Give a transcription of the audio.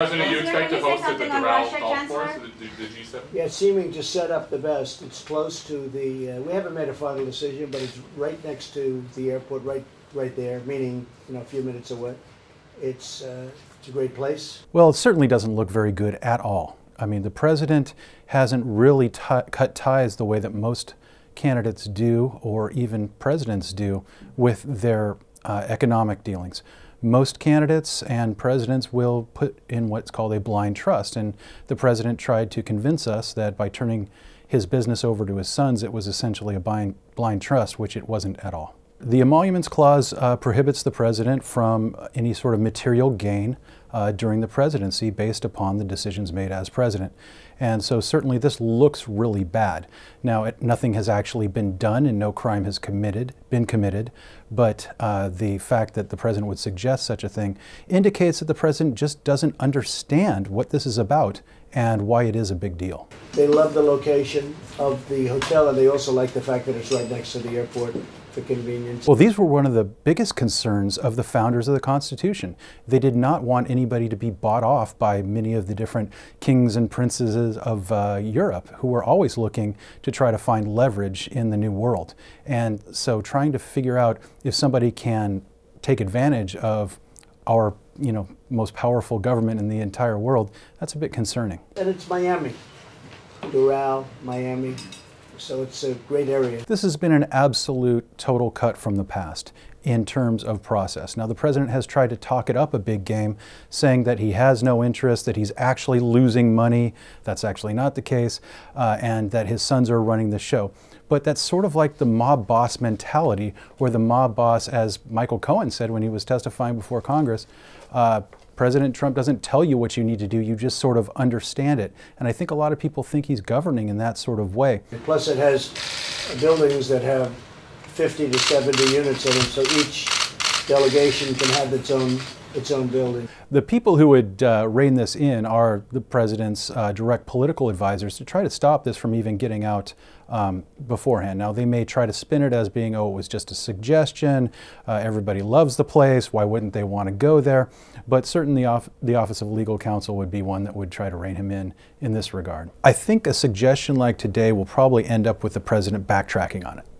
President, you expect to host at the Doral golf course, the G7? Yeah, seeming to set up the best. It's close to the, we haven't made a final decision, but it's right next to the airport, right there, meaning, you know, a few minutes away. It's a great place. Well, it certainly doesn't look very good at all. I mean, the president hasn't really cut ties the way that most candidates do, or even presidents do, with their economic dealings. Most candidates and presidents will put in what's called a blind trust, and the president tried to convince us that by turning his business over to his sons, it was essentially a blind trust, which it wasn't at all. The Emoluments Clause prohibits the president from any sort of material gain during the presidency based upon the decisions made as president. And so certainly this looks really bad. Now, nothing has actually been done and no crime has been committed, but the fact that the president would suggest such a thing indicates that the president just doesn't understand what this is about and why it is a big deal. They love the location of the hotel, and they also like the fact that it's right next to the airport for convenience. Well, these were one of the biggest concerns of the founders of the Constitution. They did not want anybody to be bought off by many of the different kings and princes of Europe, who were always looking to try to find leverage in the New World. And so trying to figure out if somebody can take advantage of our, you know, most powerful government in the entire world, that's a bit concerning. And it's Miami, Doral, Miami, so it's a great area. This has been an absolute total cut from the past in terms of process. Now, the president has tried to talk it up a big game, saying that he has no interest, that he's actually losing money. That's actually not the case, and that his sons are running the show. But that's sort of like the mob boss mentality, where the mob boss, as Michael Cohen said when he was testifying before Congress, President Trump doesn't tell you what you need to do, you just sort of understand it. And I think a lot of people think he's governing in that sort of way. Plus, it has buildings that have 50 to 70 units in them, so each delegation can have its own building. The people who would rein this in are the president's direct political advisors, to try to stop this from even getting out beforehand. Now, they may try to spin it as being, oh, it was just a suggestion, everybody loves the place, why wouldn't they want to go there? But certainly the Office of Legal Counsel would be one that would try to rein him in this regard. I think a suggestion like today will probably end up with the president backtracking on it.